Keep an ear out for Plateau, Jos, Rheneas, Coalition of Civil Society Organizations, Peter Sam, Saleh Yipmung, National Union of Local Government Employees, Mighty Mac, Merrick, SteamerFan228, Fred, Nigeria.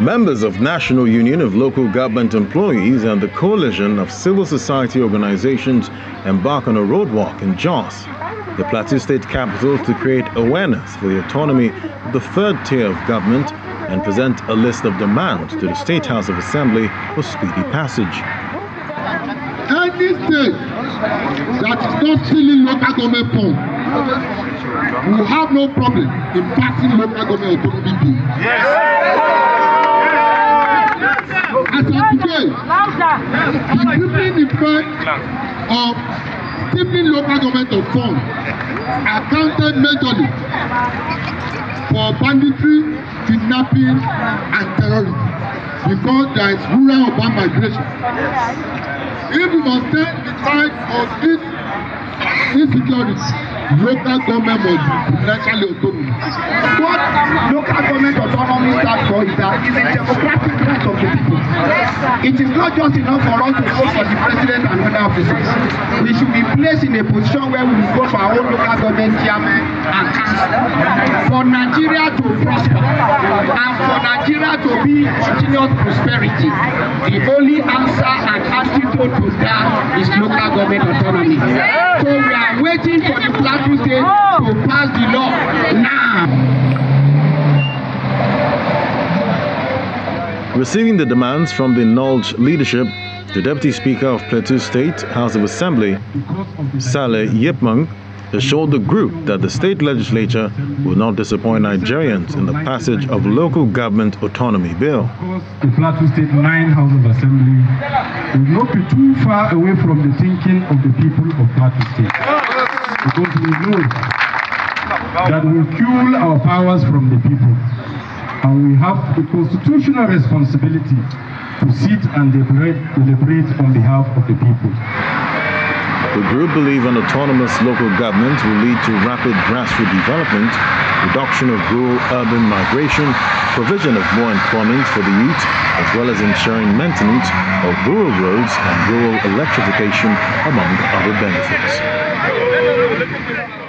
Members of National Union of Local Government Employees and the Coalition of Civil Society Organizations embark on a road walk in Jos, the Plateau state capital, to create awareness for the autonomy of the third tier of government and present a list of demands to the State House of Assembly for speedy passage. Anything that is not filling local government form, we have no problem in passing local government autonomy bills. As of today, the crippling effect of steeping local government of funds are counted majorly for banditry, kidnapping, and terrorism, because there is rural urban migration. If we must take the fight of this insecurity, local government must be financially autonomous. What local government autonomy stands for is that it's a democratic right of the people. It is not just enough for us to vote for the president and other officers. We should be placed in a position where we will go for our own local government chairman and council. For Nigeria to prosper and for Nigeria to be continuous prosperity, the only answer and antidote to that is local government autonomy. So we are waiting for the Plateau State to pass the law now. Receiving the demands from the acknowledged leadership, the Deputy Speaker of Plateau State House of Assembly, Saleh Yipmung, assured the group that the state legislature will not disappoint Nigerians in the passage of local government autonomy bill. Of course, the Plateau State 9 House of Assembly will not be too far away from the thinking of the people of Plateau State, because we know that we cull our powers from the people, and we have the constitutional responsibility to sit and deliberate on behalf of the people. The group believe an autonomous local government will lead to rapid grassroots development, reduction of rural-urban migration, provision of more employment for the youth, as well as ensuring maintenance of rural roads and rural electrification, among other benefits.